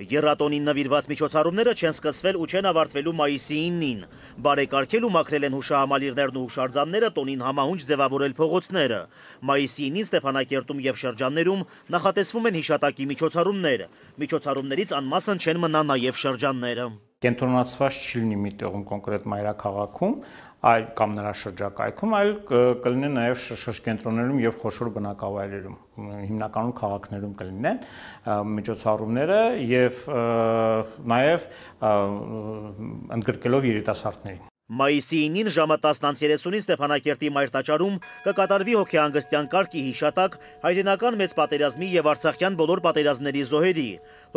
Եռատոնին նվիրված միջոցառումները չեն սկսվել ու չեն ավարտվելու մայիսի 9-ին։ Բարեկարգել ու մաքրել են հուշահամալիրներն ու հուշարձանները, տոնին համահունչ ձևավորել փողոցները։ Մայիսի 9-ին Ստեփանակերտում եւ շրջաններում նախատեսվում են հիշատակի միջոցառումներ։ Միջոցառումներից անմասն չեն մնա նաեւ շրջանները։ Կենտրոնացված չլինի մի տեղում կոնկրետ մայրաքաղաքում, այլ կամ նրա շրջակայքում, այլ կլինի նաև շրջկենտրոններում եւ խոշոր բնակավայրերում, հիմնականում քաղաքներում կլինեն միջոցառումները եւ նաև ընդգրկելով երիտասարդներին։ Մայիսի 9-ին ժամը 10:30-ին Ստեփանակերտի մայրտաճարում կկատարվի հոգեհանգստյան կարգի հիշատակ հայրենական մեծ պատերազմի եւ արցախյան բոլոր պատերազմների զոհերի։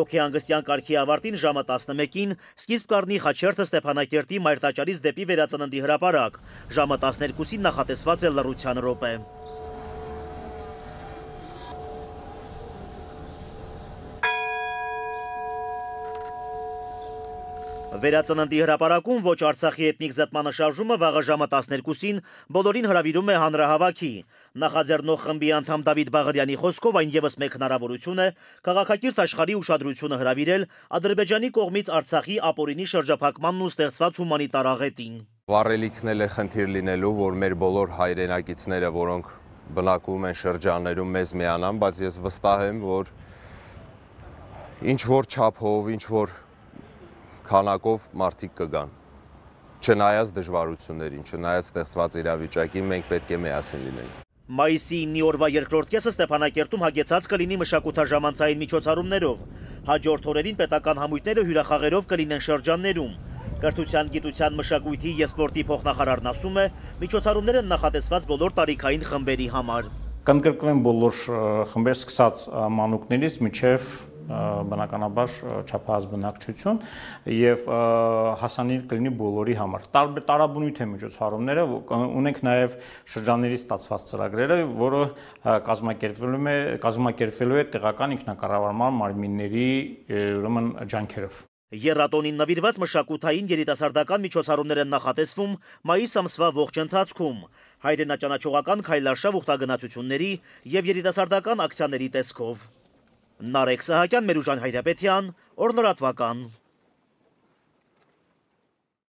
Հոգեհանգստյան կարգի ավարտին ժամը 11-ին սկիզբ կառնի խաչերթը Ստեփանակերտի մայրտաճարից դեպի Վերածննդի հրապարակ։ Ժամը 12-ին նախատեսված է լռության րոպե։ Վերածննդի հրապարակում ոչ Արցախի էթնիկ զտմանը շարժումը վաղը ժամը 12-ին բոլորին հրավիրում է հանրահավաքի։ Նախաձեռնող խմբի անդամ Դավիթ Բաղարյանի խոսքով այն ևս մեկ հնարավորություն է քաղաքակիրթ աշխարհի ուշադրությունը հրավիրել Ադրբեջանի կողմից Արցախի ապօրինի շրջափակմանն ու ստեղծված հումանիտար աղետին։ Վառելիքն էլ է խնդիր լինելու, որ մեր բոլոր հայրենակիցները, որոնք բնակվում են շրջաններում, մեզ միանան, բայց ես վստահ եմ, որ ինչ որ չափով, ինչ որ քանակով մարդիկ կգան, չնայած դժվարություններին, չնայած ստեղծված իրավիճակին, մենք պետք է միասին լինենք։ Մայիսի 9-ի օրվա երկրորդ կեսը Ստեփանակերտում հագեցած կլինի մշակութաժամանցային միջոցառումներով։ Հաջորդ օրերին պետական համույթները հյուրախաղերով կլինեն շրջաններում։ Կրթության, գիտության, մշակույթի և սպորտի փոխնախարարն ասում է, միջոցառումները նախատեսված բոլոր տարիքային խմբերի համար։ Կընդգրկվեն բոլոր խմբեր, սկսած մանուկներից մինչև բնականաբար չափահաս բնակչություն եւ հասանելի կլինի բոլորի համար։ Տարաբնույթ է միջոցառումները, ունենք նաեւ շրջանների ստացված ծրագրերը, որը կազմակերպվելու է տեղական ինքնակառավարման մարմինների ուրեմն ջանքերով։ Եռատոնին նվիրված մշակութային երիտասարդական միջոցառումներ են նախատեսվում մայիս ամսվա ողջ ընթացքում հայրենաճանաչողական քայլարշավ ուխտագնացությունների եւ երիտասարդական ակցիաների տեսքով։ Narek Sahakyan, Merujan Hayrapetyan, Օրնորատվական։